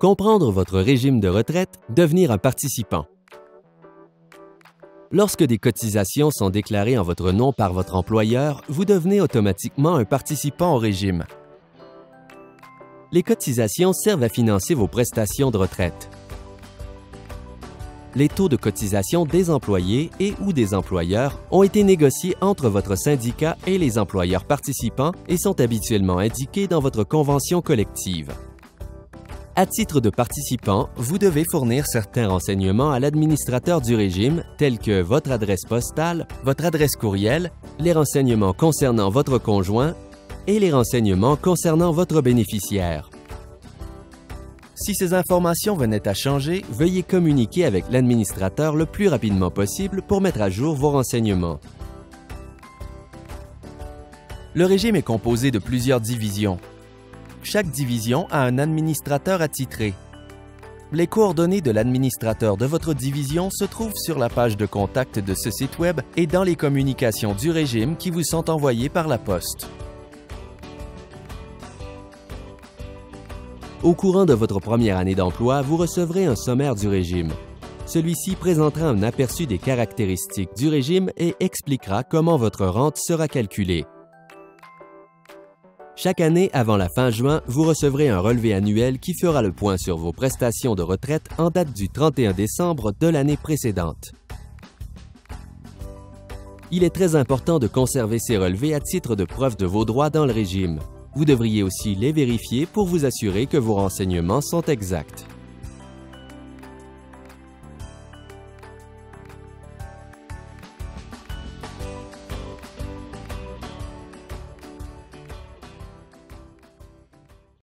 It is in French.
Comprendre votre régime de retraite, devenir un participant. Lorsque des cotisations sont déclarées en votre nom par votre employeur, vous devenez automatiquement un participant au régime. Les cotisations servent à financer vos prestations de retraite, les taux de cotisation des employés et ou des employeurs ont été négociés entre votre syndicat et les employeurs participants et sont habituellement indiqués dans votre convention collective. À titre de participant, vous devez fournir certains renseignements à l'administrateur du régime, tels que votre adresse postale, votre adresse courriel, les renseignements concernant votre conjoint et les renseignements concernant votre bénéficiaire. Si ces informations venaient à changer, veuillez communiquer avec l'administrateur le plus rapidement possible pour mettre à jour vos renseignements. Le régime est composé de plusieurs divisions. Chaque division a un administrateur attitré. Les coordonnées de l'administrateur de votre division se trouvent sur la page de contact de ce site Web et dans les communications du régime qui vous sont envoyées par la poste. Au courant de votre première année d'emploi, vous recevrez un sommaire du régime. Celui-ci présentera un aperçu des caractéristiques du régime et expliquera comment votre rente sera calculée. Chaque année, avant la fin juin, vous recevrez un relevé annuel qui fera le point sur vos prestations de retraite en date du 31 décembre de l'année précédente. Il est très important de conserver ces relevés à titre de preuve de vos droits dans le régime. Vous devriez aussi les vérifier pour vous assurer que vos renseignements sont exacts.